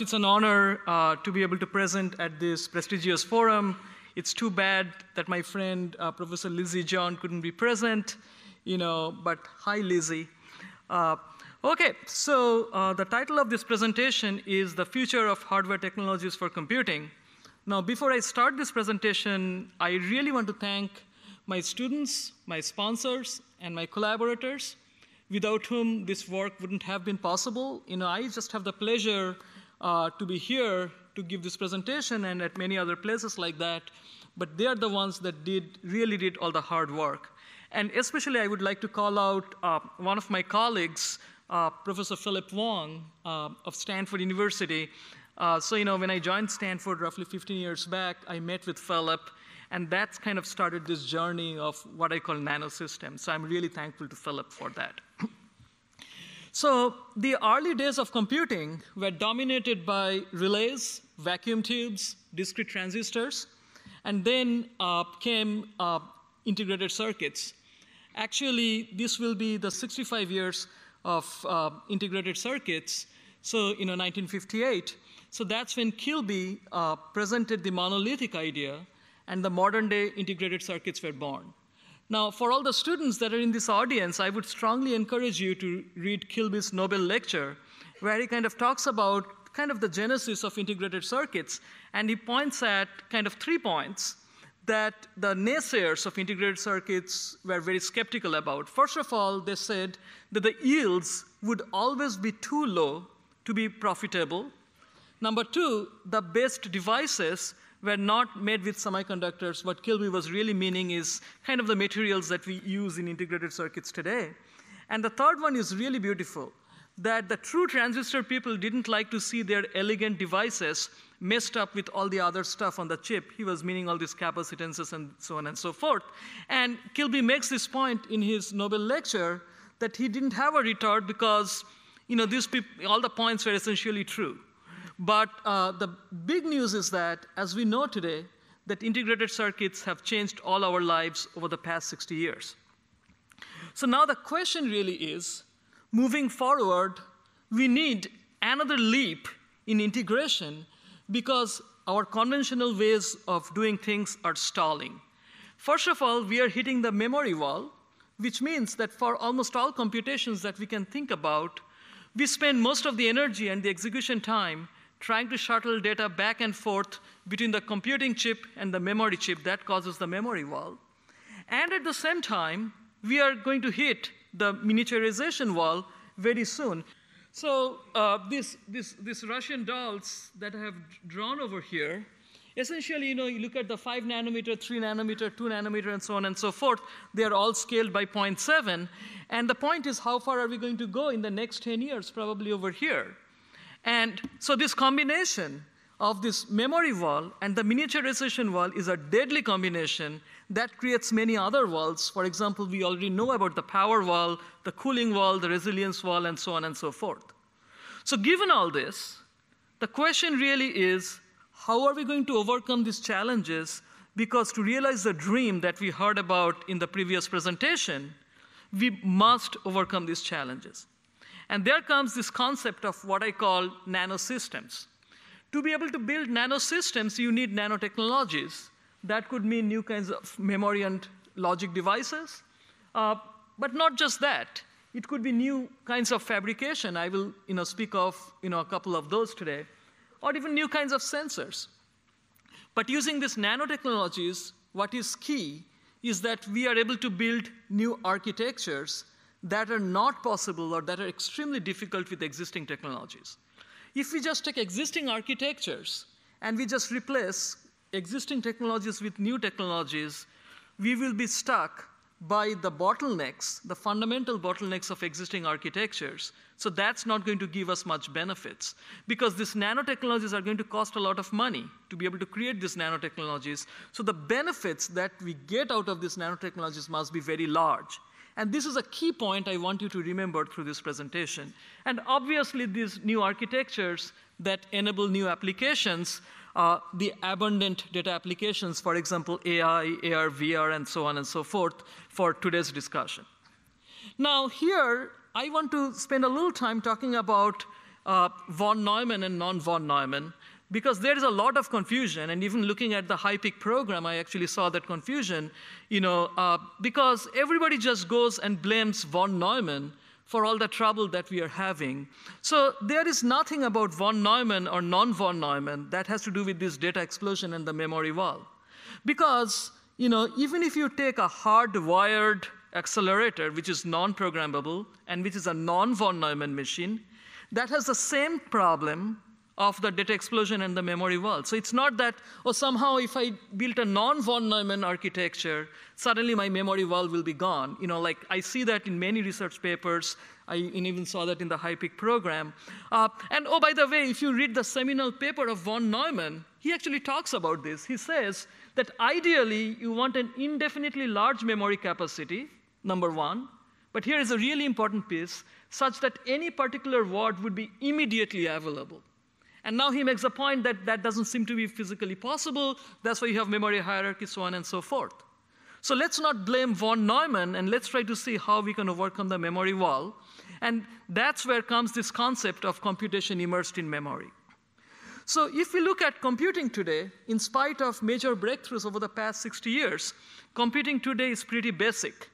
much. It's an honor to be able to present at this prestigious forum. It's too bad that my friend, Professor Lizzie John, couldn't be present, you know, but hi, Lizzie. Okay, so the title of this presentation is The Future of Hardware Technologies for Computing. Now, before I start this presentation, I really want to thank my students, my sponsors, and my collaborators, without whom this work wouldn't have been possible. You know, I just have the pleasure to be here to give this presentation and at many other places like that, but they are the ones that really did all the hard work. And especially I would like to call out one of my colleagues, Professor Philip Wong of Stanford University. So, you know, when I joined Stanford roughly 15 years back, I met with Philip, and that's kind of started this journey of what I call nanosystems. So I'm really thankful to Philip for that. So the early days of computing were dominated by relays, vacuum tubes, discrete transistors, and then came integrated circuits. Actually, this will be the 65 years of integrated circuits, so you know, 1958. So that's when Kilby presented the monolithic idea, and the modern-day integrated circuits were born. Now, for all the students that are in this audience, I would strongly encourage you to read Kilby's Nobel lecture, where he kind of talks about kind of the genesis of integrated circuits, and he points at kind of 3 points that the naysayers of integrated circuits were very skeptical about. First of all, they said that the yields would always be too low to be profitable. Number 2, the best devices were not made with semiconductors. What Kilby was really meaning is kind of the materials that we use in integrated circuits today. And the 3rd one is really beautiful, that the true transistor people didn't like to see their elegant devices messed up with all the other stuff on the chip. He was meaning all these capacitances and so on and so forth. And Kilby makes this point in his Nobel lecture that he didn't have a retort because, you know, these people, all the points were essentially true. But the big news is that, as we know today, that integrated circuits have changed all our lives over the past 60 years. So now the question really is, moving forward, we need another leap in integration because our conventional ways of doing things are stalling. First of all, we are hitting the memory wall, which means that for almost all computations that we can think about, we spend most of the energy and the execution time trying to shuttle data back and forth between the computing chip and the memory chip. That causes the memory wall. And at the same time, we are going to hit the miniaturization wall very soon. So these Russian dolls that I have drawn over here, essentially, you know, you look at the 5 nanometer, 3 nanometer, 2 nanometer, and so on and so forth. They are all scaled by 0.7. And the point is, how far are we going to go in the next 10 years, probably over here? And so this combination of this memory wall and the miniaturization wall is a deadly combination that creates many other walls. For example, we already know about the power wall, the cooling wall, the resilience wall, and so on and so forth. So given all this, the question really is, how are we going to overcome these challenges? Because to realize the dream that we heard about in the previous presentation, we must overcome these challenges. And there comes this concept of what I call nanosystems. To be able to build nanosystems, you need nanotechnologies. That could mean new kinds of memory and logic devices. But not just that. It could be new kinds of fabrication. I will, you know, speak of, you know, a couple of those today. Or even new kinds of sensors. But using these nanotechnologies, what is key is that we are able to build new architectures that are not possible or that are extremely difficult with existing technologies. If we just take existing architectures and we just replace existing technologies with new technologies, we will be stuck by the bottlenecks, the fundamental bottlenecks of existing architectures. So that's not going to give us much benefits because these nanotechnologies are going to cost a lot of money to be able to create these nanotechnologies. So the benefits that we get out of these nanotechnologies must be very large. And this is a key point I want you to remember through this presentation. And obviously, these new architectures that enable new applications, the abundant data applications, for example, AI, AR, VR, and so on and so forth for today's discussion. Now here, I want to spend a little time talking about von Neumann and non-von Neumann, because there is a lot of confusion. And even looking at the HiPEAC program, I actually saw that confusion, because everybody just goes and blames von Neumann for all the trouble that we are having. So there is nothing about von Neumann or non-von Neumann that has to do with this data explosion and the memory wall. Because even if you take a hardwired accelerator, which is non-programmable and which is a non-von Neumann machine, that has the same problem of the data explosion and the memory wall. So it's not that, oh, somehow if I built a non-von Neumann architecture, suddenly my memory wall will be gone. Like I see that in many research papers. I even saw that in the HiPEAC program. And oh, by the way, if you read the seminal paper of von Neumann, he actually talks about this. He says that ideally, you want an indefinitely large memory capacity, number one. But here is a really important piece, such that any particular word would be immediately available. And now he makes a point that that doesn't seem to be physically possible. That's why you have memory hierarchy, so on and so forth. So let's not blame von Neumann, and let's try to see how we can overcome the memory wall. And that's where comes this concept of computation immersed in memory. So if we look at computing today, in spite of major breakthroughs over the past 60 years, computing today is pretty basic.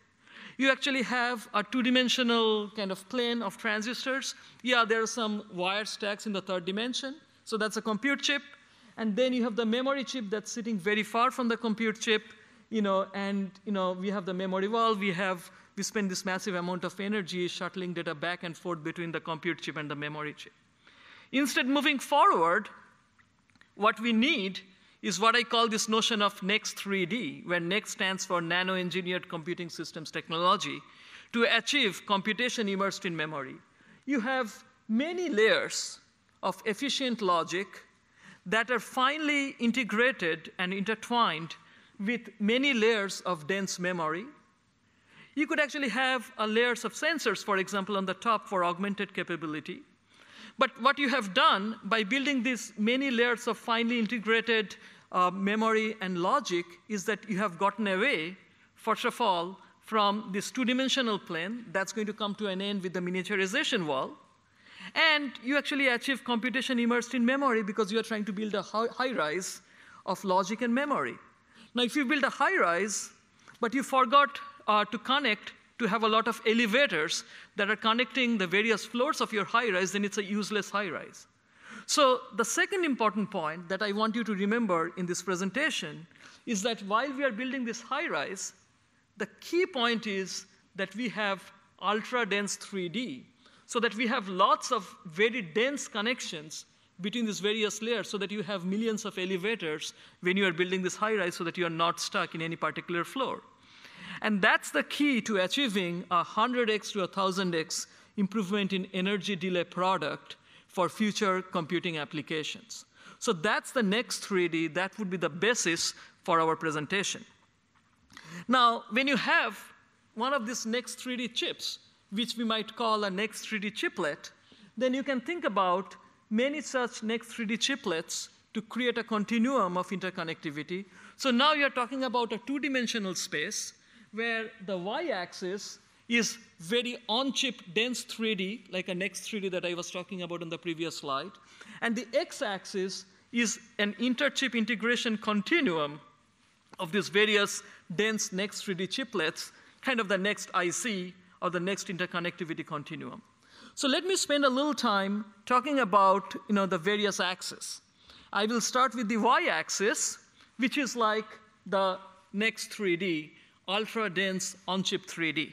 You actually have a two-dimensional kind of plane of transistors. Yeah, there are some wire stacks in the third dimension. So that's a compute chip. And then you have the memory chip that's sitting very far from the compute chip. We have the memory wall. We spend this massive amount of energy shuttling data back and forth between the compute chip and the memory chip. Instead, moving forward, what we need is what I call this notion of NEXT 3D, where NEXT stands for Nano-Engineered Computing Systems Technology, to achieve computation immersed in memory. You have many layers of efficient logic that are finely integrated and intertwined with many layers of dense memory. You could actually have layers of sensors, for example, on the top for augmented capability. But what you have done by building these many layers of finely integrated memory and logic is that you have gotten away, first of all, from this two-dimensional plane. That's going to come to an end with the miniaturization wall. And you actually achieve computation immersed in memory because you are trying to build a high-rise of logic and memory. Now, if you build a high-rise, but you forgot to connect to have a lot of elevators that are connecting the various floors of your high-rise, then it's a useless high-rise. So the second important point that I want you to remember in this presentation is that while we are building this high-rise, the key point is that we have ultra-dense 3D, so that we have lots of very dense connections between these various layers, so that you have millions of elevators when you are building this high-rise, so that you are not stuck in any particular floor. And that's the key to achieving a 100x to 1,000x improvement in energy delay product for future computing applications. So that's the next 3D. That would be the basis for our presentation. Now, when you have one of these next 3D chips, which we might call a next 3D chiplet, then you can think about many such next 3D chiplets to create a continuum of interconnectivity. So now you're talking about a two-dimensional space, where the y-axis is very on-chip dense 3D, like a next 3D that I was talking about on the previous slide. And the x-axis is an inter-chip integration continuum of these various dense next 3D chiplets, kind of the next IC or the next interconnectivity continuum. So let me spend a little time talking about the various axes. I will start with the y-axis, which is like the next 3D, ultra-dense on-chip 3D.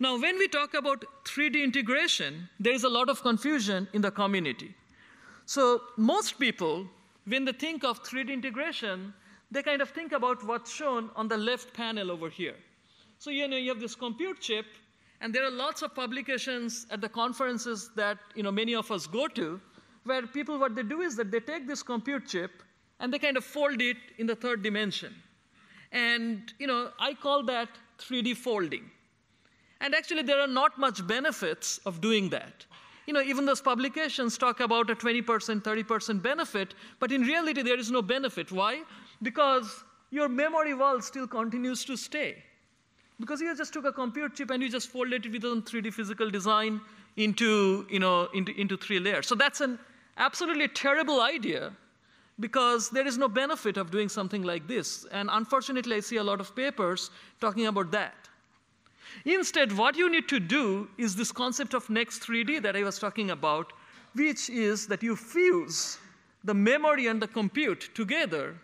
Now, when we talk about 3D integration, there is a lot of confusion in the community. So most people, when they think of 3D integration, they kind of think about what's shown on the left panel over here. So you have this compute chip, and there are lots of publications at the conferences that many of us go to, where people, what they do is that they take this compute chip, and they kind of fold it in the third dimension. And I call that 3D folding. And actually, there are not much benefits of doing that. Even those publications talk about a 20%, 30% benefit. But in reality, there is no benefit. Why? Because your memory wall still continues to stay. Because you just took a compute chip, and you just folded it within 3D physical design. into three layers. So that's an absolutely terrible idea, because there is no benefit of doing something like this. And unfortunately, I see a lot of papers talking about that. Instead, what you need to do is this concept of NEXT 3D that I was talking about, which is that you fuse the memory and the compute together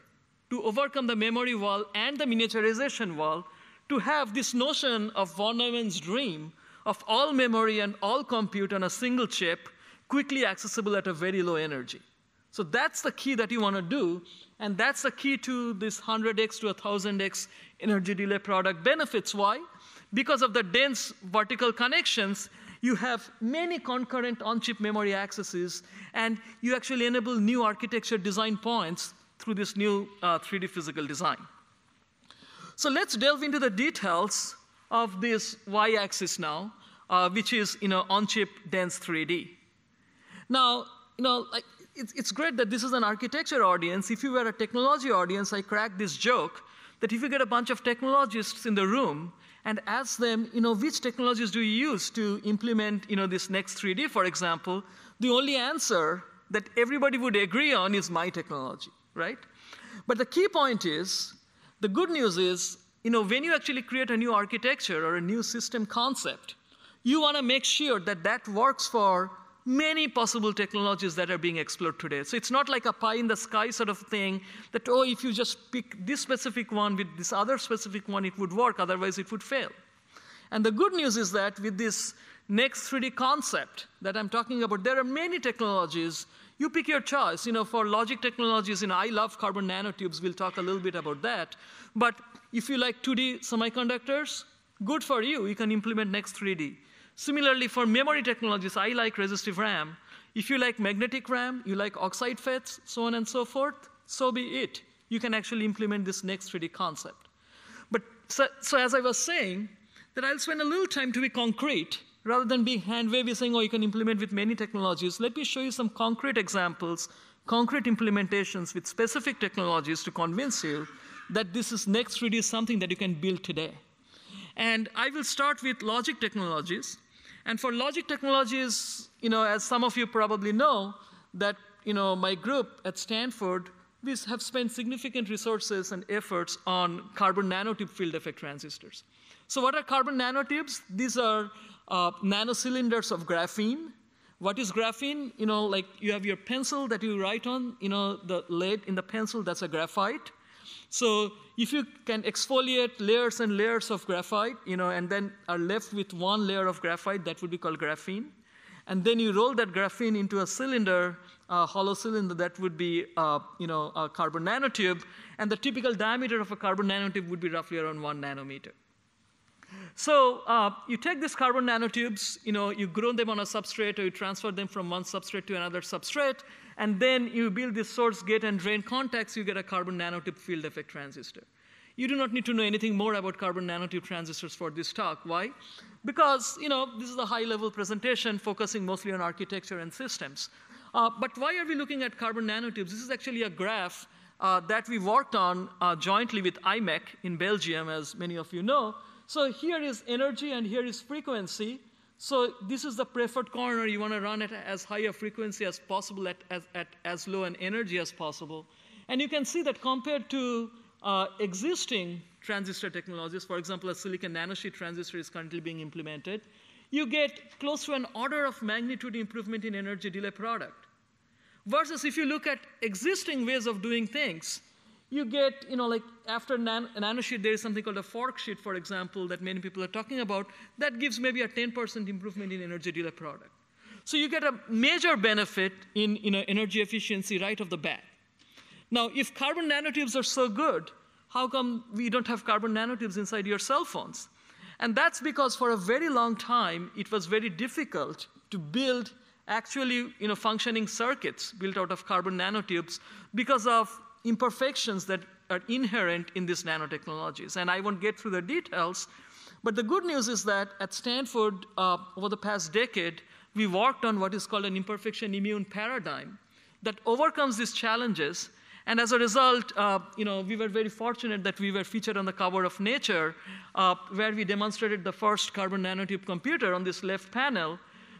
to overcome the memory wall and the miniaturization wall to have this notion of von Neumann's dream of all memory and all compute on a single chip, quickly accessible at a very low energy. So that's the key that you want to do, and that's the key to this 100x to 1000x energy delay product benefits. Why? Because of the dense vertical connections, you have many concurrent on-chip memory accesses, and you actually enable new architecture design points through this new 3D physical design. So let's delve into the details of this y-axis now, which is on-chip dense 3D. Now, it's great that this is an architecture audience. If you were a technology audience, I cracked this joke that if you get a bunch of technologists in the room and ask them, which technologies do you use to implement, this NEXT 3D, for example, the only answer that everybody would agree on is my technology, right? But the key point is, the good news is, when you actually create a new architecture or a new system concept, you want to make sure that that works for many possible technologies that are being explored today. So it's not like a pie in the sky sort of thing that, oh, if you just pick this specific one with this other specific one, it would work, otherwise it would fail. And the good news is that with this NEXT 3D concept that I'm talking about, there are many technologies. You pick your choice. For logic technologies, I love carbon nanotubes. We'll talk a little bit about that. But if you like 2D semiconductors, good for you. You can implement NEXT 3D. Similarly, for memory technologies, I like resistive RAM. If you like magnetic RAM, you like oxide FETs, so on and so forth, so be it. You can actually implement this NEXT 3D concept. But so as I was saying, that I'll spend a little time to be concrete, rather than being hand-wavy saying, oh, you can implement with many technologies. Let me show you some concrete examples, concrete implementations with specific technologies to convince you that this is NEXT 3D is something that you can build today. And I will start with logic technologies. And for logic technologies, as some of you probably know, that my group at Stanford, we have spent significant resources and efforts on carbon nanotube field effect transistors. So what are carbon nanotubes? These are nanocylinders of graphene. What is graphene? Like you have your pencil that you write on, the lead in the pencil, that's a graphite. So if you can exfoliate layers and layers of graphite, and then are left with one layer of graphite, that would be called graphene. And then you roll that graphene into a cylinder, a hollow cylinder, that would be a carbon nanotube. And the typical diameter of a carbon nanotube would be roughly around 1 nanometer. So you take these carbon nanotubes, you grow them on a substrate, or you transfer them from one substrate to another substrate, and then you build this source, gate, and drain contacts, you get a carbon nanotube field effect transistor. You do not need to know anything more about carbon nanotube transistors for this talk. Why? Because this is a high-level presentation focusing mostly on architecture and systems. But why are we looking at carbon nanotubes? This is actually a graph that we worked on jointly with IMEC in Belgium, as many of you know. So here is energy and here is frequency. So this is the preferred corner. You want to run at as high a frequency as possible at as low an energy as possible. And you can see that compared to existing transistor technologies, for example, a silicon nanosheet transistor is currently being implemented, you get close to an order of magnitude improvement in energy delay product. Versus if you look at existing ways of doing things, you get, like after nanosheet, there is something called a fork sheet, for example, that many people are talking about. That gives maybe a 10% improvement in energy delay product. So you get a major benefit in energy efficiency right off the bat. Now, if carbon nanotubes are so good, how come we don't have carbon nanotubes inside your cell phones? And that's because for a very long time, it was very difficult to build actually functioning circuits built out of carbon nanotubes because of imperfections that are inherent in these nanotechnologies. And I won't get through the details, but the good news is that at Stanford, over the past decade, we worked on what is called an imperfection immune paradigm that overcomes these challenges. And as a result, we were very fortunate that we were featured on the cover of Nature, where we demonstrated the first carbon nanotube computer on this left panel.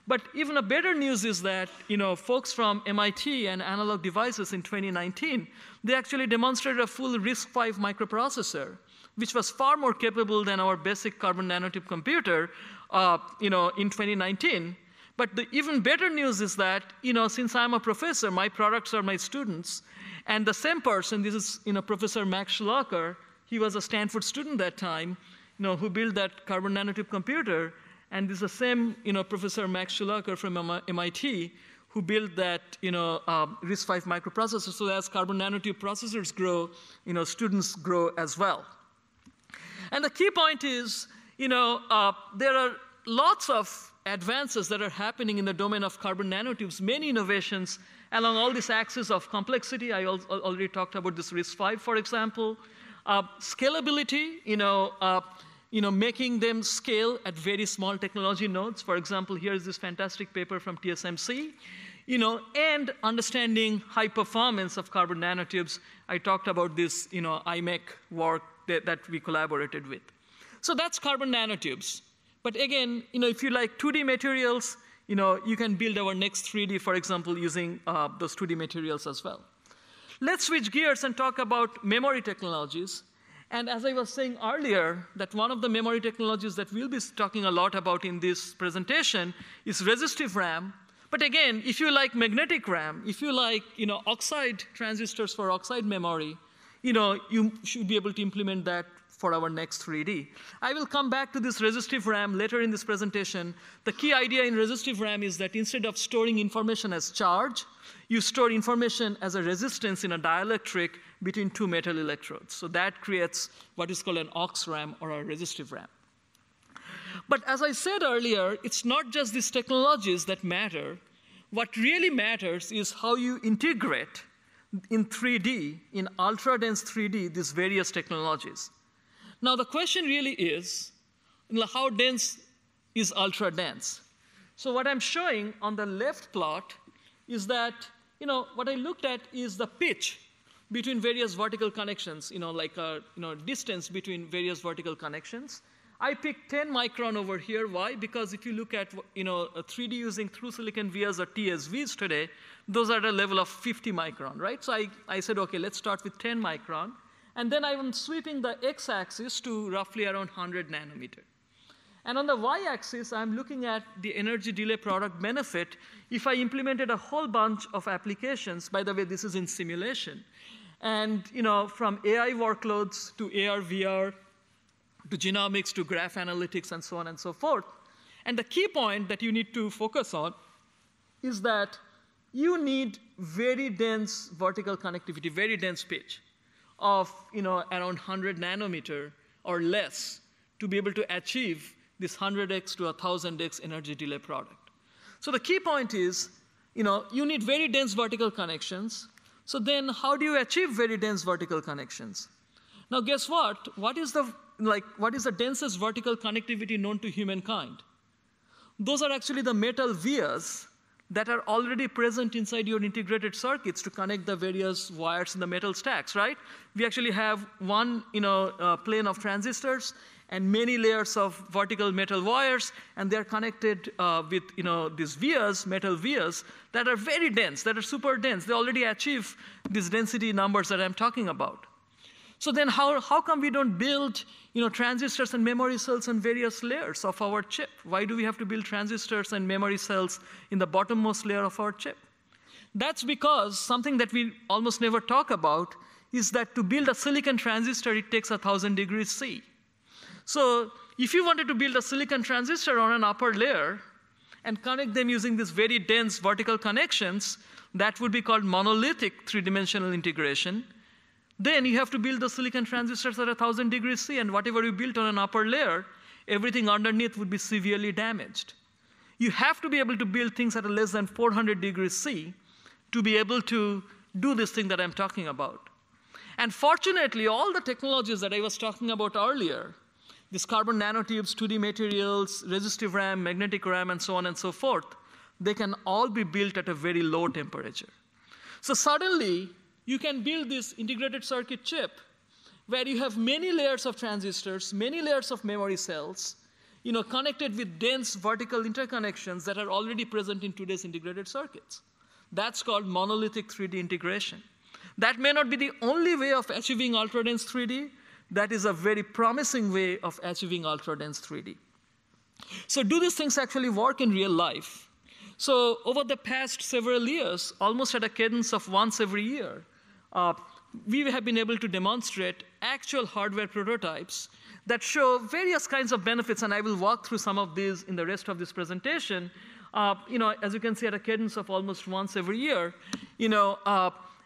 But even a better news is that, folks from MIT and Analog Devices in 2019, they actually demonstrated a full RISC-V microprocessor, which was far more capable than our basic carbon nanotube computer, in 2019. But the even better news is that, since I'm a professor, my products are my students, and the same person, this is Professor Max Shulaker, he was a Stanford student that time, who built that carbon nanotube computer, and this is the same Professor Max Shulaker from MIT who built that RISC-V microprocessor. So as carbon nanotube processors grow, students grow as well. And the key point is, there are lots of advances that are happening in the domain of carbon nanotubes, many innovations along all these axes of complexity. I already talked about this RISC-V, for example. Scalability, making them scale at very small technology nodes. For example, here is this fantastic paper from TSMC. And understanding high performance of carbon nanotubes. I talked about this, IMEC work that we collaborated with. So that's carbon nanotubes. But again, if you like 2D materials, you can build our next 3D, for example, using those 2D materials as well. Let's switch gears and talk about memory technologies. And as I was saying earlier, that one of the memory technologies that we'll be talking a lot about in this presentation is resistive RAM. But again, if you like magnetic RAM, if you like oxide transistors for oxide memory, you should be able to implement that for our next 3D. I will come back to this resistive RAM later in this presentation. The key idea in resistive RAM is that instead of storing information as charge, you store information as a resistance in a dielectric between two metal electrodes. So that creates what is called an OX-RAM or a resistive RAM. But as I said earlier, it's not just these technologies that matter. What really matters is how you integrate in 3D, in ultra-dense 3D, these various technologies. Now, the question really is, how dense is ultra-dense? So what I'm showing on the left plot is that, what I looked at is the pitch between various vertical connections, like a distance between various vertical connections. I picked 10 micron over here. Why? Because if you look at 3D using through-silicon vias or TSVs today, those are at a level of 50 micron, right? So I said, OK, let's start with 10 micron. And then I'm sweeping the x-axis to roughly around 100 nanometer. And on the y-axis, I'm looking at the energy delay product benefit if I implemented a whole bunch of applications. By the way, this is in simulation. And from AI workloads to AR, VR, to genomics, to graph analytics, and so on and so forth. And the key point that you need to focus on is that you need very dense vertical connectivity, very dense pitch of around 100 nanometer or less to be able to achieve this 100x to 1000x energy delay product. So the key point is you need very dense vertical connections. So then how do you achieve very dense vertical connections? Now guess what? What is the densest vertical connectivity known to humankind? Those are actually the metal vias that are already present inside your integrated circuits to connect the various wires in the metal stacks, right? We actually have one plane of transistors and many layers of vertical metal wires, and they're connected with these vias, metal vias, that are very dense, that are super dense. They already achieve these density numbers that I'm talking about. So then how come we don't build transistors and memory cells in various layers of our chip? Why do we have to build transistors and memory cells in the bottommost layer of our chip? That's because something that we almost never talk about is that to build a silicon transistor, it takes 1,000 degrees C. So if you wanted to build a silicon transistor on an upper layer and connect them using these very dense vertical connections, that would be called monolithic three-dimensional integration. Then you have to build the silicon transistors at 1,000 degrees C, and whatever you built on an upper layer, everything underneath would be severely damaged. You have to be able to build things at a less than 400 degrees C to be able to do this thing that I'm talking about. And fortunately, all the technologies that I was talking about earlier, these carbon nanotubes, 2D materials, resistive RAM, magnetic RAM, and so on and so forth, they can all be built at a very low temperature. So suddenly, you can build this integrated circuit chip where you have many layers of transistors, many layers of memory cells. connected with dense vertical interconnections that are already present in today's integrated circuits. That's called monolithic 3D integration. That may not be the only way of achieving ultra-dense 3D. That is a very promising way of achieving ultra-dense 3D. So do these things actually work in real life? So over the past several years, almost at a cadence of once every year, we have been able to demonstrate actual hardware prototypes that show various kinds of benefits, and I will walk through some of these in the rest of this presentation. As you can see, at a cadence of almost once every year,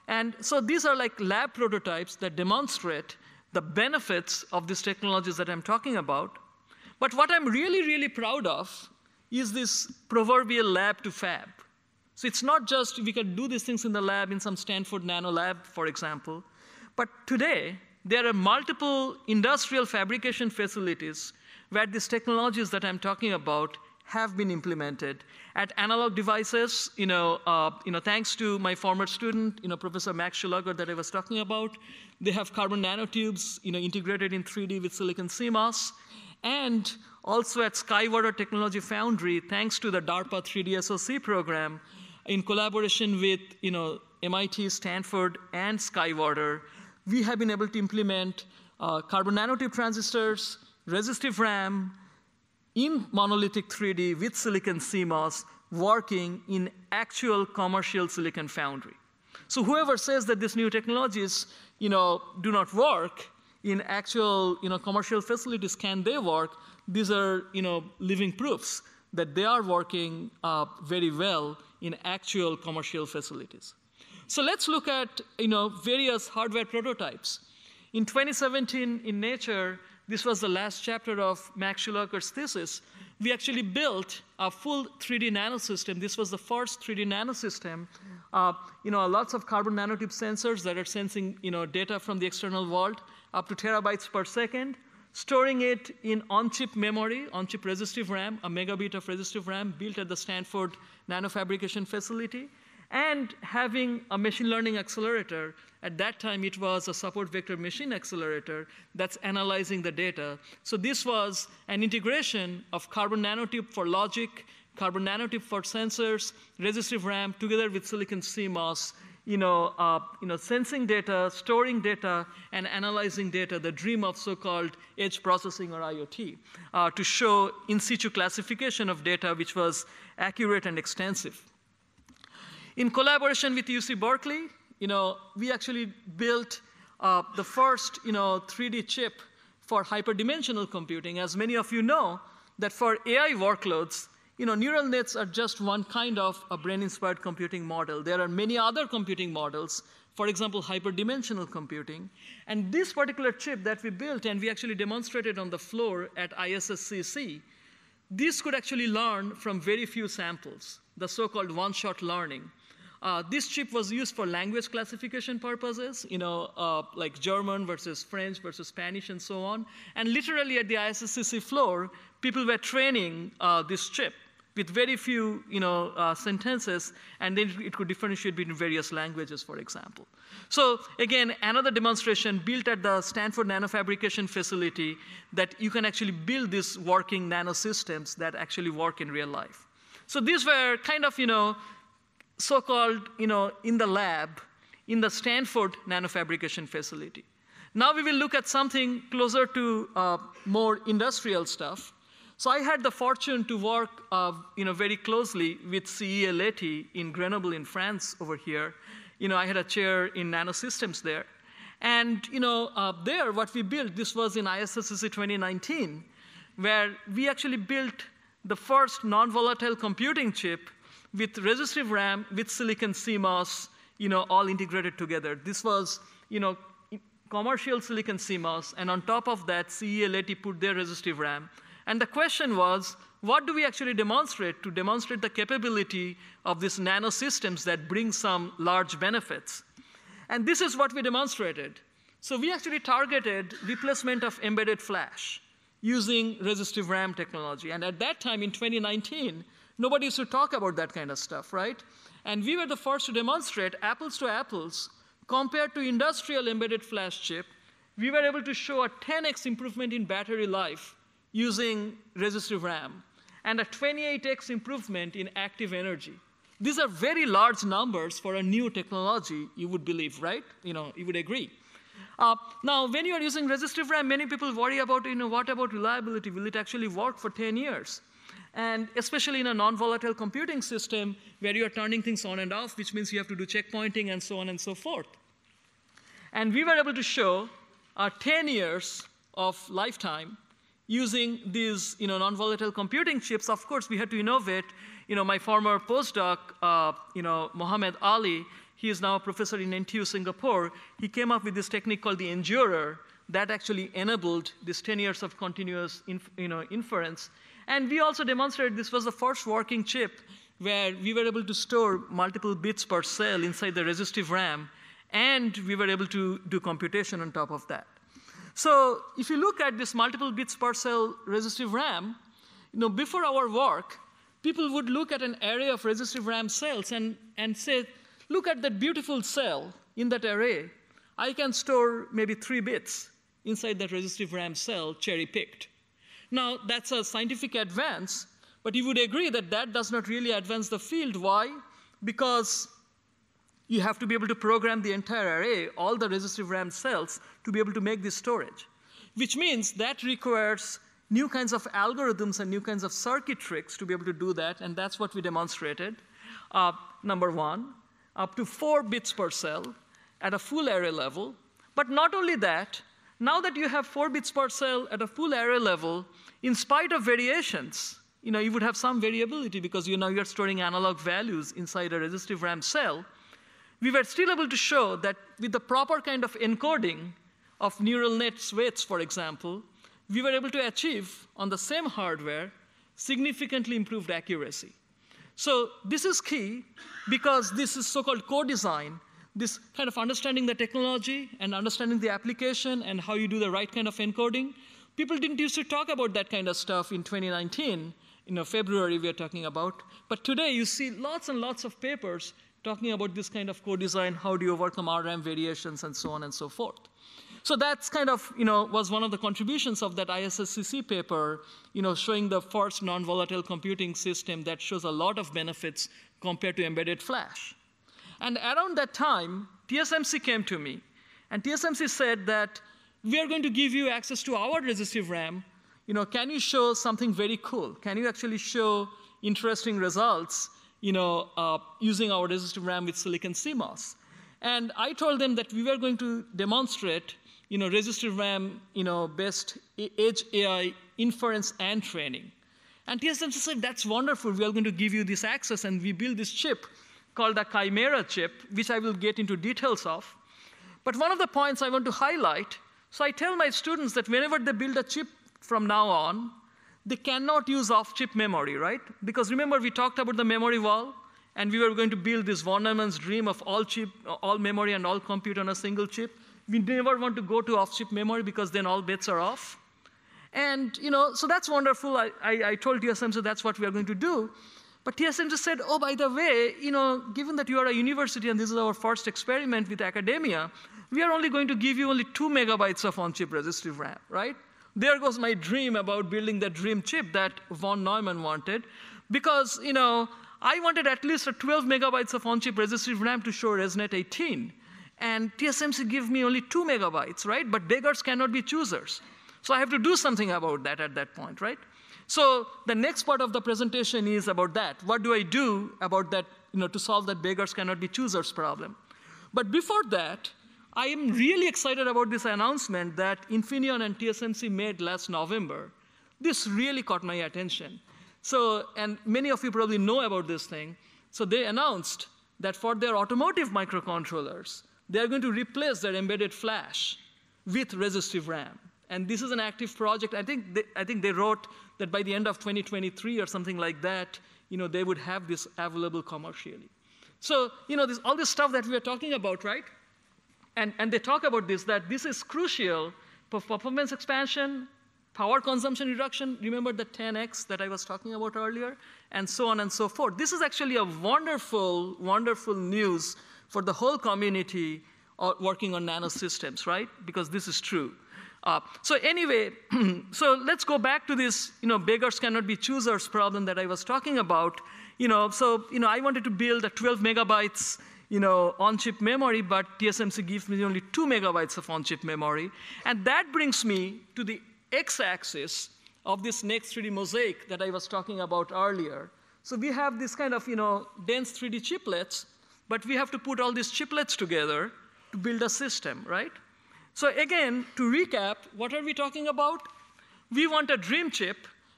and so these are like lab prototypes that demonstrate the benefits of these technologies that I'm talking about. But what I'm really, really proud of is this proverbial lab to fab. So it's not just we can do these things in the lab, in some Stanford nano lab, for example. But today, there are multiple industrial fabrication facilities where these technologies that I'm talking about have been implemented. At Analog Devices, thanks to my former student, Professor Max Shulaker, that I was talking about, they have carbon nanotubes integrated in 3D with silicon CMOS. And also at Skywater Technology Foundry, thanks to the DARPA 3D SoC program, in collaboration with MIT, Stanford, and Skywater, we have been able to implement carbon nanotube transistors, resistive RAM, in monolithic 3D with silicon CMOS working in actual commercial silicon foundry. So whoever says that these new technologies do not work in actual commercial facilities, can they work? These are living proofs that they are working very well in actual commercial facilities. So let's look at various hardware prototypes. In 2017 in Nature, this was the last chapter of Max Shulaker's thesis. We actually built a full 3D nanosystem. This was the first 3D nanosystem. Lots of carbon nanotube sensors that are sensing data from the external world up to terabytes per second, storing it in on-chip memory, on-chip resistive RAM, a megabit of resistive RAM built at the Stanford nanofabrication facility, and having a machine learning accelerator. At that time, it was a support vector machine accelerator that's analyzing the data. So this was an integration of carbon nanotube for logic, carbon nanotube for sensors, resistive RAM, together with silicon CMOS, sensing data, storing data, and analyzing data, the dream of so-called edge processing or IoT, to show in situ classification of data, which was accurate and extensive. In collaboration with UC Berkeley, we actually built the first 3D chip for hyperdimensional computing. As many of you know, that for AI workloads, neural nets are just one kind of a brain-inspired computing model. There are many other computing models, for example, hyperdimensional computing. And this particular chip that we built, and we actually demonstrated on the floor at ISSCC, this could actually learn from very few samples, the so-called one-shot learning. This chip was used for language classification purposes, like German versus French versus Spanish and so on. And literally at the ISSCC floor, people were training this chip with very few sentences, and then it could differentiate between various languages, for example. So again, another demonstration built at the Stanford nanofabrication facility that you can actually build these working nanosystems that actually work in real life. So these were kind of, so-called, in the lab, in the Stanford nanofabrication facility. Now we will look at something closer to more industrial stuff. So I had the fortune to work very closely with CEA-Leti in Grenoble in France over here. I had a chair in nanosystems there. And there, what we built, this was in ISSCC 2019, where we actually built the first non-volatile computing chip with resistive RAM, with silicon CMOS, all integrated together. This was, commercial silicon CMOS, and on top of that, CEA-Leti put their resistive RAM. And the question was, what do we actually demonstrate to demonstrate the capability of these nanosystems that bring some large benefits? And this is what we demonstrated. So we actually targeted replacement of embedded flash using resistive RAM technology. And at that time, in 2019, nobody used to talk about that kind of stuff, right? And we were the first to demonstrate apples to apples compared to industrial embedded flash chip. We were able to show a 10x improvement in battery life using resistive RAM and a 28x improvement in active energy. These are very large numbers for a new technology, you would believe, right? You know, you would agree. Now, when you are using resistive RAM, many people worry about, you know, what about reliability? Will it actually work for 10 years? And especially in a non-volatile computing system where you are turning things on and off, which means you have to do checkpointing and so on and so forth. And we were able to show 10 years of lifetime using these, you know, non-volatile computing chips. Of course, we had to innovate. You know, my former postdoc, Mohammed Ali, he is now a professor in NTU Singapore. He came up with this technique called the Endurer that actually enabled this 10 years of continuous inference. And we also demonstrated this was the first working chip where we were able to store multiple bits per cell inside the resistive RAM, and we were able to do computation on top of that. So if you look at this multiple bits per cell resistive RAM, you know, before our work, people would look at an array of resistive RAM cells and say, look at that beautiful cell in that array. I can store maybe 3 bits inside that resistive RAM cell cherry-picked. Now, that's a scientific advance, but you would agree that that does not really advance the field. Why? Because you have to be able to program the entire array, all the resistive RAM cells, to be able to make this storage, which means that requires new kinds of algorithms and new kinds of circuit tricks to be able to do that, and that's what we demonstrated. Number one, up to 4 bits per cell at a full array level. But not only that, now that you have 4 bits per cell at a full array level, in spite of variations, you know, you would have some variability because you know you're storing analog values inside a resistive RAM cell. We were still able to show that with the proper kind of encoding of neural nets weights, for example, we were able to achieve, on the same hardware, significantly improved accuracy. So this is key because this is so-called co-design, this kind of understanding the technology and understanding the application and how you do the right kind of encoding. People didn't used to talk about that kind of stuff in 2019. You know, February we are talking about. But today you see lots and lots of papers talking about this kind of co-design, how do you overcome RAM variations, and so on and so forth. So that's kind of, you know, was one of the contributions of that ISSCC paper, you know, showing the first non-volatile computing system that shows a lot of benefits compared to embedded flash. And around that time, TSMC came to me, and TSMC said that we are going to give you access to our resistive RAM. You know, can you show something very cool? Can you actually show interesting results? You know, using our resistive RAM with silicon CMOS. And I told them that we were going to demonstrate, you know, resistive RAM, you know, best edge AI inference and training. And TSMC said, that's wonderful. We are going to give you this access. And we built this chip called the Chimera chip, which I will get into details of. But one of the points I want to highlight, so I tell my students that whenever they build a chip from now on, they cannot use off-chip memory, right? Because remember, we talked about the memory wall, and we were going to build this von Neumann's dream of all chip, all memory and all compute on a single chip. We never want to go to off-chip memory because then all bets are off. And you know, so that's wonderful. I told TSMC that's what we are going to do. But TSMC said, oh, by the way, you know, given that you are a university and this is our first experiment with academia, we are only going to give you only 2 megabytes of on-chip resistive RAM, right? There goes my dream about building the dream chip that von Neumann wanted, because you know I wanted at least a 12 megabytes of on-chip resistive RAM to show ResNet 18, and TSMC gave me only 2 megabytes, right? But beggars cannot be choosers, so I have to do something about that at that point, right? So the next part of the presentation is about that. What do I do about that? You know, to solve that beggars cannot be choosers problem. But before that, I am really excited about this announcement that Infineon and TSMC made last November. This really caught my attention. So, and many of you probably know about this thing. So they announced that for their automotive microcontrollers, they are going to replace their embedded flash with resistive RAM. And this is an active project. I think they wrote that by the end of 2023 or something like that, you know, they would have this available commercially. So, you know, this, all this stuff that we are talking about, right? And they talk about this, that this is crucial for performance expansion, power consumption reduction, remember the 10x that I was talking about earlier, and so on and so forth. This is actually a wonderful, wonderful news for the whole community working on nanosystems, right? Because this is true. So anyway, so let's go back to this, beggars cannot be choosers problem that I was talking about. I wanted to build a 12 megabytes, on-chip memory, but TSMC gives me only 2 megabytes of on-chip memory. And that brings me to the x-axis of this next 3D mosaic that I was talking about earlier. So we have this kind of, dense 3D chiplets, but we have to put all these chiplets together to build a system, right? So again, to recap, what are we talking about? We want a dream chip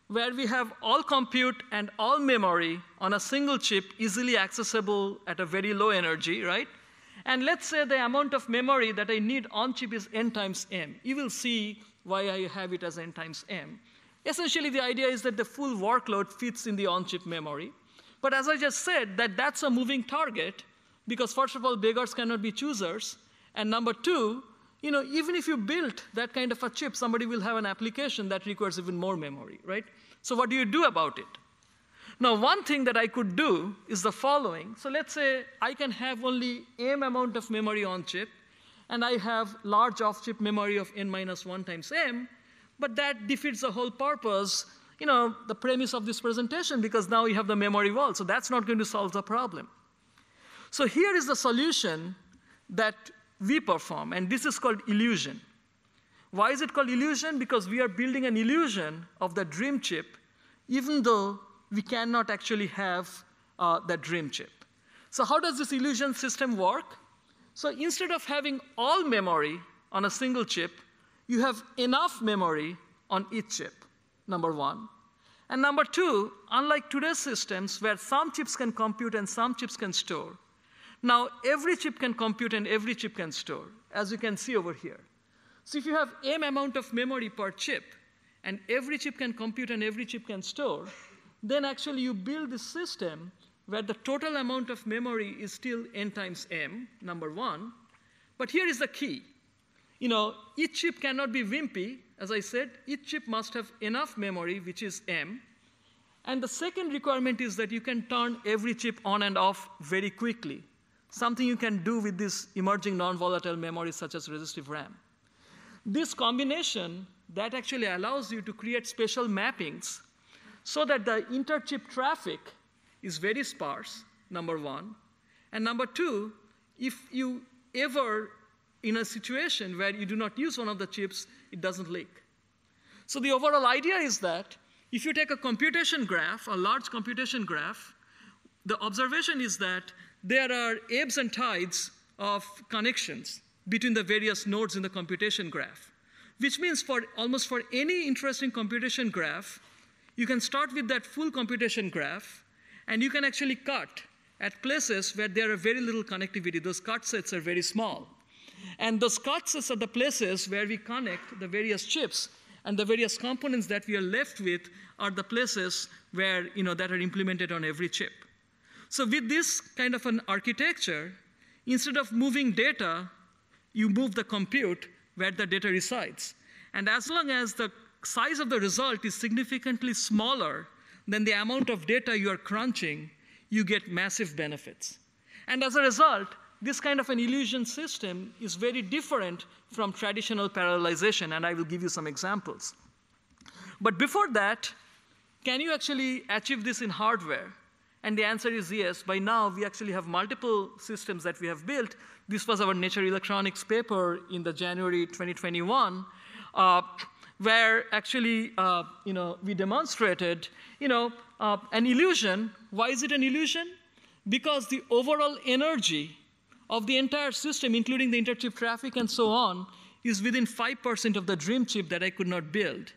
where we have all compute and all memory on a single chip easily accessible at a very low energy, right? And let's say the amount of memory that I need on chip is n times m. You will see why I have it as n times m. Essentially, the idea is that the full workload fits in the on-chip memory. But as I just said, that's a moving target because, first of all, beggars cannot be choosers. And number two, even if you built that kind of a chip, somebody will have an application that requires even more memory, right? So what do you do about it? Now, one thing that I could do is the following. So let's say I can have only m amount of memory on chip, and I have large off-chip memory of n minus 1 times m. But that defeats the whole purpose, the premise of this presentation, because now you have the memory wall. So that's not going to solve the problem. So here is the solution that we perform, and this is called illusion. Why is it called illusion? Because we are building an illusion of the dream chip, even though we cannot actually have that dream chip. So how does this illusion system work? So instead of having all memory on a single chip, you have enough memory on each chip, number one. And number two, unlike today's systems where some chips can compute and some chips can store, now every chip can compute and every chip can store, as you can see over here. So if you have m amount of memory per chip, and every chip can compute and every chip can store, then actually you build this system where the total amount of memory is still n times m, number one. But here is the key. Each chip cannot be wimpy. As I said, each chip must have enough memory, which is M. And the second requirement is that you can turn every chip on and off very quickly, something you can do with this emerging non-volatile memory, such as resistive RAM. This combination, that actually allows you to create spatial mappings so that the inter-chip traffic is very sparse, number one. And number two, if you ever in a situation where you do not use one of the chips, it doesn't leak. So the overall idea is that if you take a computation graph, a large computation graph, the observation is that there are ebbs and tides of connections between the various nodes in the computation graph, which means almost for any interesting computation graph, you can start with that full computation graph, and you can actually cut at places where there are very little connectivity. Those cut sets are very small. And those cuts are the places where we connect the various chips, and the various components that we are left with are the places where, that are implemented on every chip. So with this kind of an architecture, instead of moving data, you move the compute where the data resides. And as long as the size of the result is significantly smaller than the amount of data you are crunching, you get massive benefits. And as a result, this kind of an illusion system is very different from traditional parallelization, and I will give you some examples. But before that, can you actually achieve this in hardware? And the answer is yes. By now, we actually have multiple systems that we have built. This was our Nature Electronics paper in the January 2021, where actually we demonstrated an illusion. Why is it an illusion? Because the overall energy of the entire system, including the interchip traffic and so on, is within 5% of the dream chip that I could not build.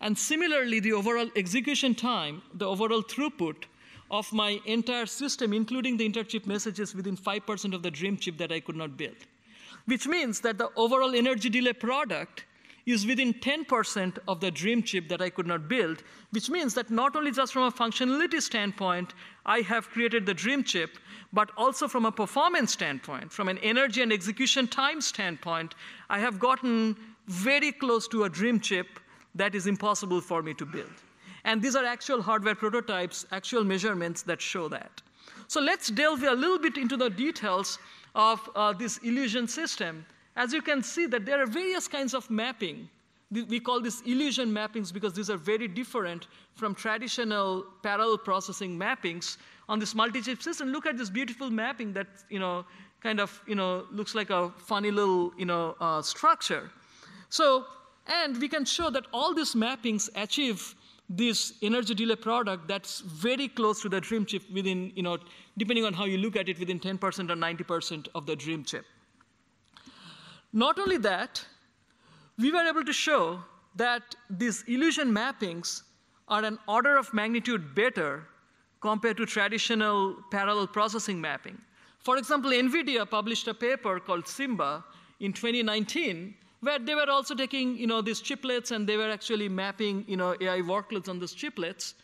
And similarly, the overall execution time, the overall throughput of my entire system, including the interchip messages, within 5% of the dream chip that I could not build, which means that the overall energy delay product is within 10% of the dream chip that I could not build, which means that not only just from a functionality standpoint, I have created the dream chip, but also from a performance standpoint, from an energy and execution time standpoint, I have gotten very close to a dream chip that is impossible for me to build. And these are actual hardware prototypes, actual measurements that show that. So let's delve a little bit into the details of this illusion system. As you can see, that there are various kinds of mapping We call this illusion mappings because these are very different from traditional parallel processing mappings. On this multi-chip system, look at this beautiful mapping that looks like a funny little structure. So, and we can show that all these mappings achieve this energy delay product that's very close to the dream chip within, depending on how you look at it, within 10% or 90% of the dream chip. Not only that, we were able to show that these illusion mappings are an order of magnitude better compared to traditional parallel processing mapping. For example, NVIDIA published a paper called Simba in 2019, where they were also taking these chiplets and they were actually mapping AI workloads on these chiplets.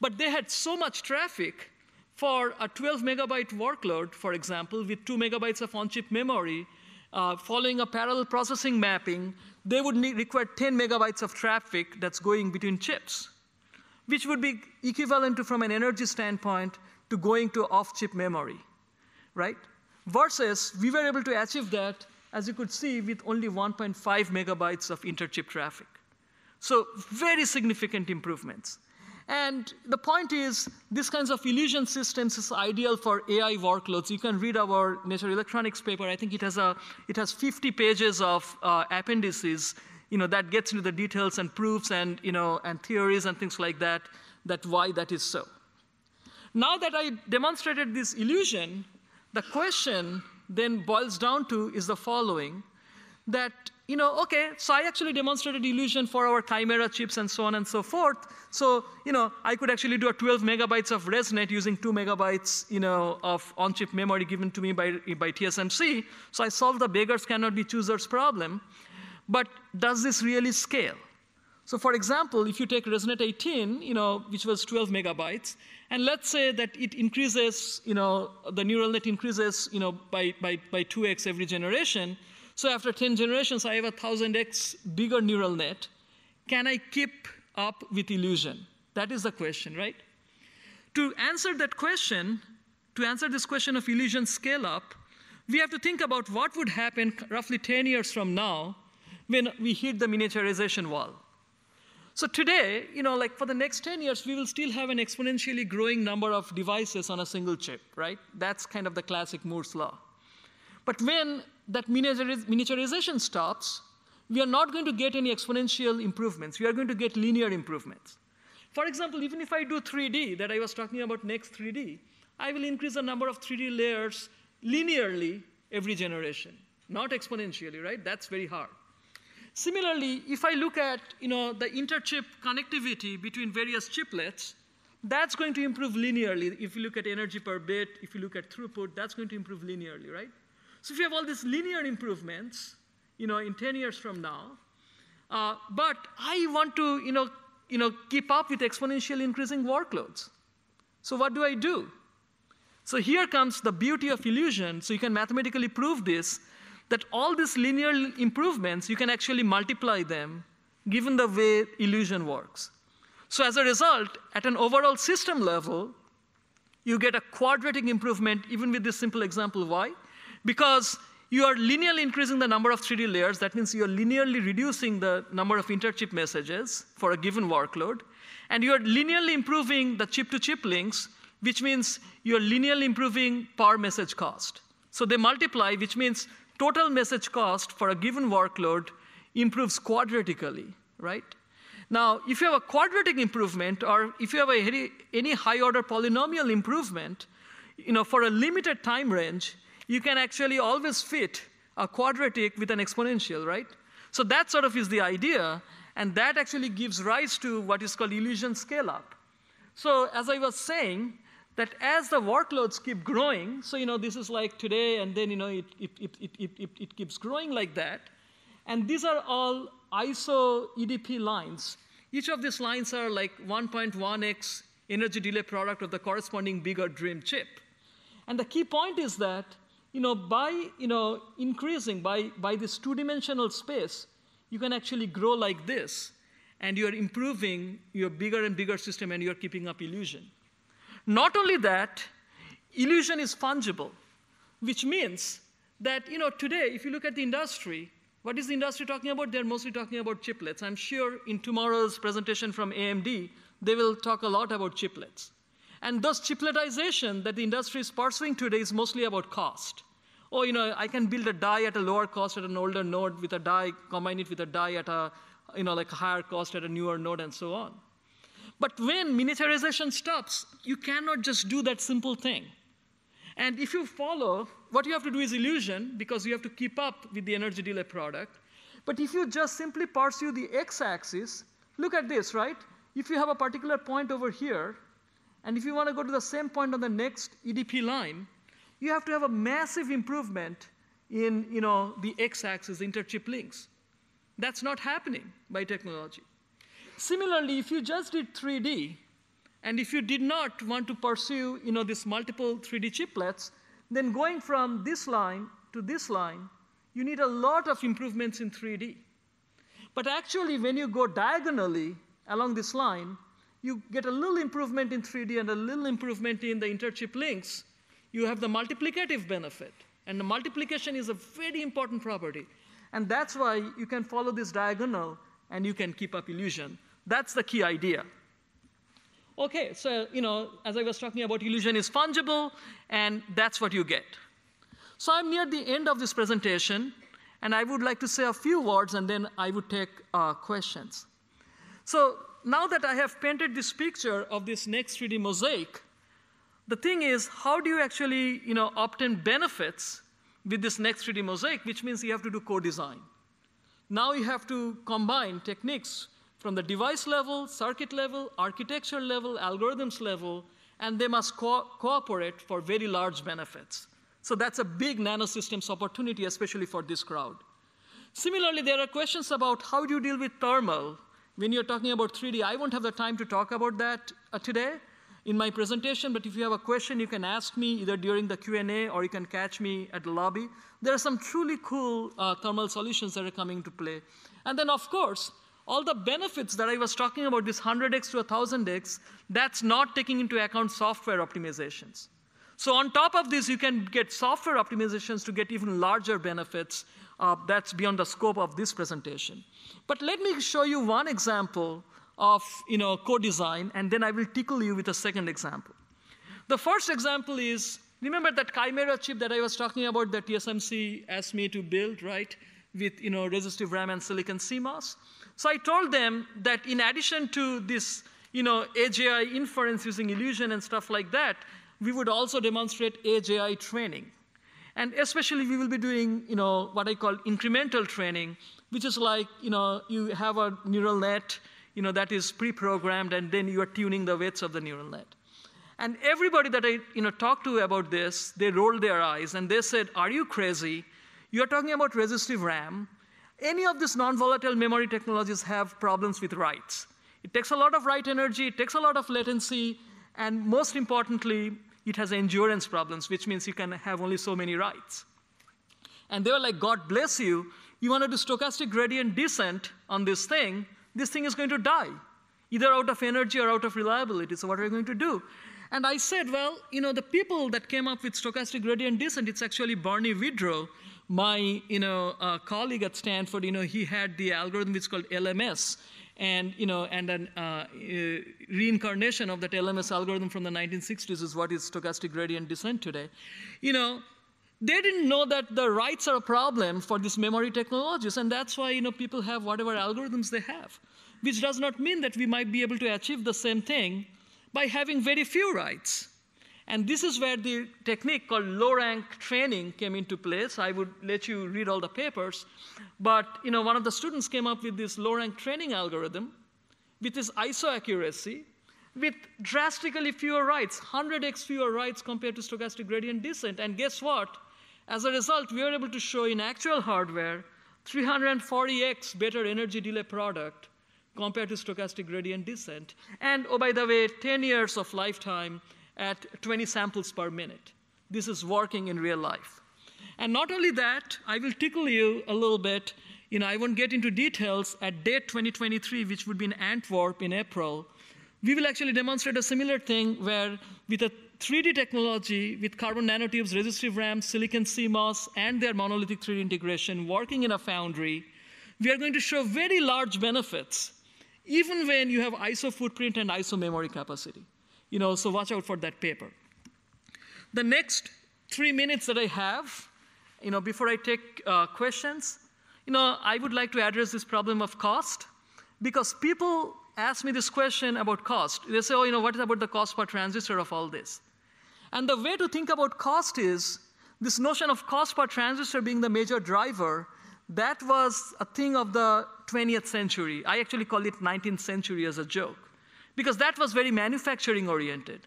But they had so much traffic for a 12-megabyte workload, for example, with 2 megabytes of on-chip memory, following a parallel processing mapping, they would require 10 megabytes of traffic that's going between chips, which would be equivalent to, from an energy standpoint, to going to off-chip memory, right? Versus, we were able to achieve that, as you could see, with only 1.5 megabytes of interchip traffic. So very significant improvements. And the point is, these kinds of illusion systems is ideal for AI workloads. You can read our Nature Electronics paper. I think it has 50 pages of appendices, that gets into the details and proofs and and theories and things like that. That why that is so. Now that I demonstrated this illusion, the question then boils down to is the following: that okay, so I actually demonstrated illusion for our Chimera chips and so on and so forth. So, I could actually do a 12 megabytes of ResNet using 2 megabytes, of on-chip memory given to me by TSMC. So I solved the beggars cannot be choosers problem. But does this really scale? So for example, if you take ResNet 18, which was 12 megabytes, and let's say that it increases, the neural net increases, by 2x every generation. So after 10 generations, I have a 1,000x bigger neural net. Can I keep up with illusion? That is the question, right? To answer that question, to answer this question of illusion scale-up, we have to think about what would happen roughly 10 years from now when we hit the miniaturization wall. So today, like for the next 10 years, we will still have an exponentially growing number of devices on a single chip, right? That's kind of the classic Moore's law. But when that miniaturization stops, we are not going to get any exponential improvements. We are going to get linear improvements. For example, even if I do 3D, that I was talking about NEXT 3D, I will increase the number of 3D layers linearly every generation, not exponentially, right? That's very hard. Similarly, if I look at the interchip connectivity between various chiplets, that's going to improve linearly. If you look at energy per bit, if you look at throughput, that's going to improve linearly, right? So if you have all these linear improvements, in 10 years from now, but I want to, keep up with exponentially increasing workloads. So what do I do? So here comes the beauty of illusion. So you can mathematically prove this, that all these linear improvements, you can actually multiply them, given the way illusion works. So as a result, at an overall system level, you get a quadratic improvement, even with this simple example. Why? Because you are linearly increasing the number of 3D layers. That means you are linearly reducing the number of interchip messages for a given workload. And you are linearly improving the chip-to-chip links, which means you are linearly improving per message cost. So they multiply, which means total message cost for a given workload improves quadratically, right? Now, if you have a quadratic improvement, or if you have any high-order polynomial improvement, for a limited time range, you can actually always fit a quadratic with an exponential, right? So that sort of is the idea, and that actually gives rise to what is called illusion scale-up. So as I was saying, that as the workloads keep growing, so this is like today, and then it keeps growing like that, and these are all ISO EDP lines. Each of these lines are like 1.1x energy delay product of the corresponding bigger dream chip. And the key point is that increasing by this two-dimensional space, you can actually grow like this, and you're improving your bigger and bigger system, and you're keeping up illusion. Not only that, illusion is fungible, which means that today, if you look at the industry, What is the industry talking about? They're mostly talking about chiplets. I'm sure in tomorrow's presentation from AMD, they will talk a lot about chiplets. And thus, chipletization that the industry is pursuing today is mostly about cost. Oh, you know, I can build a die at a lower cost at an older node with a die, combine it with a die at a, you know, like a higher cost at a newer node and so on. But when miniaturization stops, you cannot just do that simple thing. And if you follow, what you have to do is illusion, because you have to keep up with the energy delay product. But if you just simply pursue the x-axis, look at this, right? If you have a particular point over here, and if you want to go to the same point on the next EDP line, you have to have a massive improvement in, you know, the x-axis, interchip links. That's not happening by technology. Similarly, if you just did 3D, and if you did not want to pursue, you know, this multiple 3D chiplets, then going from this line to this line, you need a lot of improvements in 3D. But actually, when you go diagonally along this line, you get a little improvement in 3D and a little improvement in the interchip links. You have the multiplicative benefit. And the multiplication is a very important property. And that's why you can follow this diagonal and you can keep up illusion. That's the key idea. Okay, so, you know, as I was talking about, illusion is fungible, and that's what you get. So I'm near the end of this presentation, and I would like to say a few words, and then I would take questions. So now that I have painted this picture of this next 3D mosaic, the thing is, how do you actually, you know, obtain benefits with this next 3D mosaic, which means you have to do co-design. Now you have to combine techniques from the device level, circuit level, architecture level, algorithms level, and they must cooperate for very large benefits. So that's a big nanosystems opportunity, especially for this crowd. Similarly, there are questions about how do you deal with thermal. When you're talking about 3D, I won't have the time to talk about that today in my presentation, but if you have a question, you can ask me either during the Q&A or you can catch me at the lobby. There are some truly cool thermal solutions that are coming to play. And then, of course, all the benefits that I was talking about, this 100x to 1000x, that's not taking into account software optimizations. So on top of this, you can get software optimizations to get even larger benefits. That's beyond the scope of this presentation. But let me show you one example of, you know, co-design, and then I will tickle you with a second example. The first example is, remember that Chimera chip that I was talking about that TSMC asked me to build, right, with, you know, resistive RAM and silicon CMOS? So I told them that in addition to this, you know, AGI inference using illusion and stuff like that, we would also demonstrate AGI training. And especially we will be doing, you know, what I call incremental training, which is like, you know, you have a neural net, you know, that is pre-programmed, and then you are tuning the weights of the neural net. And everybody that I, you know, talked to about this, they rolled their eyes and they said, are you crazy? You're talking about resistive RAM. Any of these non-volatile memory technologies have problems with writes. It takes a lot of write energy, it takes a lot of latency, and most importantly, it has endurance problems, which means you can have only so many writes. And they were like, God bless you. You want to do stochastic gradient descent on this thing is going to die, either out of energy or out of reliability. So what are you going to do? And I said, well, you know, the people that came up with stochastic gradient descent, it's actually Barney Widrow, my, you know, colleague at Stanford. You know, he had the algorithm which is called LMS, and, you know, and an reincarnation of that LMS algorithm from the 1960s is what is stochastic gradient descent today. You know, they didn't know that the writes are a problem for these memory technologies, and that's why, you know, people have whatever algorithms they have, which does not mean that we might be able to achieve the same thing by having very few writes. And this is where the technique called low-rank training came into place. I would let you read all the papers. But, you know, one of the students came up with this low-rank training algorithm with this ISO accuracy with drastically fewer writes, 100x fewer writes compared to stochastic gradient descent. And guess what? As a result, we were able to show in actual hardware 340x better energy delay product compared to stochastic gradient descent. And, oh, by the way, 10 years of lifetime at 20 samples per minute. This is working in real life. And not only that, I will tickle you a little bit. You know, I won't get into details. At date 2023, which would be in Antwerp in April, we will actually demonstrate a similar thing where with a 3D technology with carbon nanotubes, resistive RAM, silicon CMOS, and their monolithic 3D integration working in a foundry, we are going to show very large benefits, even when you have ISO footprint and ISO memory capacity. You know, so watch out for that paper. The next 3 minutes that I have, you know, before I take questions, you know, I would like to address this problem of cost, because people ask me this question about cost. They say, oh, you know, what is about the cost per transistor of all this? And the way to think about cost is this notion of cost per transistor being the major driver. That was a thing of the 20th century. I actually call it 19th century as a joke, because that was very manufacturing-oriented.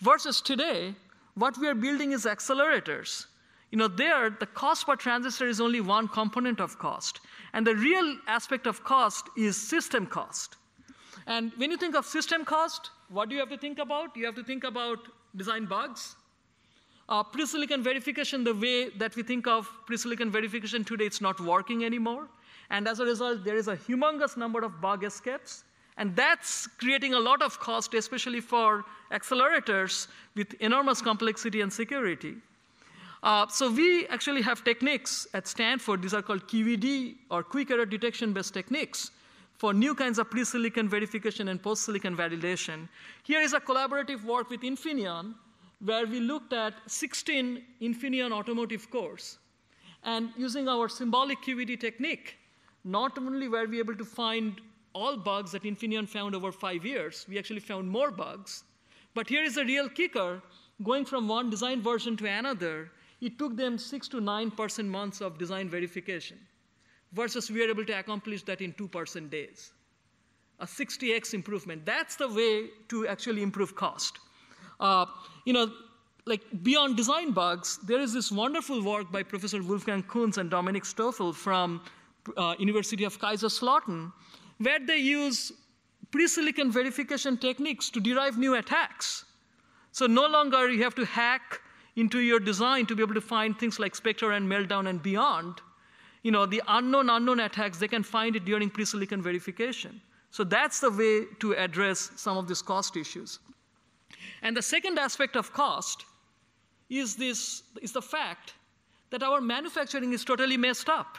Versus today, what we are building is accelerators. You know, there, the cost per transistor is only one component of cost. And the real aspect of cost is system cost. And when you think of system cost, what do you have to think about? You have to think about design bugs. Pre-silicon verification, the way that we think of pre-silicon verification today, it's not working anymore. And as a result, there is a humongous number of bug escapes. And that's creating a lot of cost, especially for accelerators with enormous complexity and security. So we actually have techniques at Stanford. These are called QVD, or quick error detection-based techniques, for new kinds of pre-silicon verification and post-silicon validation. Here is a collaborative work with Infineon, where we looked at 16 Infineon automotive cores. And using our symbolic QVD technique, not only were we able to find all bugs that Infineon found over 5 years, we actually found more bugs. But here is a real kicker. Going from one design version to another, it took them 6 to 9 months of design verification, versus we are able to accomplish that in 2 days. A 60x improvement. That's the way to actually improve cost. You know, like beyond design bugs, there is this wonderful work by Professor Wolfgang Kunz and Dominic Stoffel from University of Kaiserslautern, where they use pre-silicon verification techniques to derive new attacks. So no longer you have to hack into your design to be able to find things like Spectre and Meltdown and beyond. You know, the unknown attacks, they can find it during pre-silicon verification. So that's the way to address some of these cost issues. And the second aspect of cost is the fact that our manufacturing is totally messed up.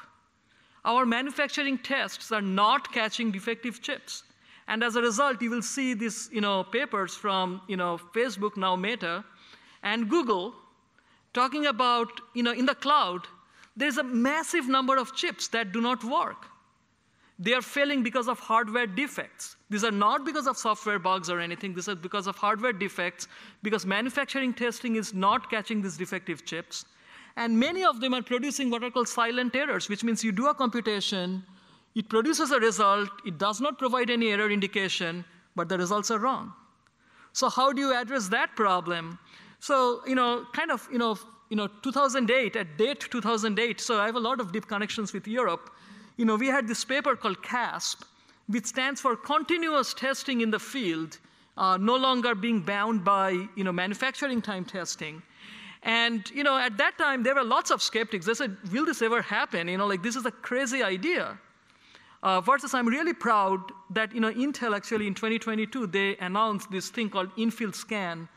Our manufacturing tests are not catching defective chips. And as a result, you will see these, you know, papers from, you know, Facebook, now Meta, and Google, talking about, you know, in the cloud, there's a massive number of chips that do not work. They are failing because of hardware defects. These are not because of software bugs or anything. These are because of hardware defects, because manufacturing testing is not catching these defective chips. And many of them are producing what are called silent errors, which means you do a computation, it produces a result, it does not provide any error indication, but the results are wrong. So how do you address that problem? So, you know, kind of, you know, 2008, at date 2008, so I have a lot of deep connections with Europe. You know, we had this paper called CASP, which stands for continuous testing in the field, no longer being bound by, you know, manufacturing time testing. And, you know, at that time, there were lots of skeptics. They said, will this ever happen? You know, like, this is a crazy idea. Versus I'm really proud that, you know, Intel actually in 2022, they announced this thing called in-field scan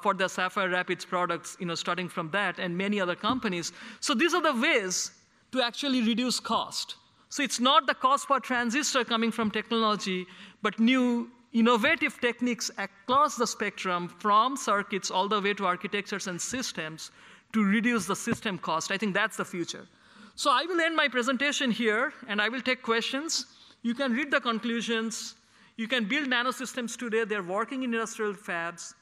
for the Sapphire Rapids products, you know, starting from that and many other companies. So these are the ways to actually reduce cost. So it's not the cost per transistor coming from technology, but new innovative techniques across the spectrum, from circuits all the way to architectures and systems, to reduce the system cost. I think that's the future. So I will end my presentation here, and I will take questions. You can read the conclusions. You can build nanosystems today. They're working in industrial fabs.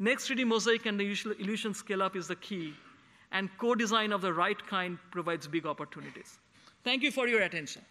Next 3D mosaic and the illusion scale-up is the key. And co-design of the right kind provides big opportunities. Thank you for your attention.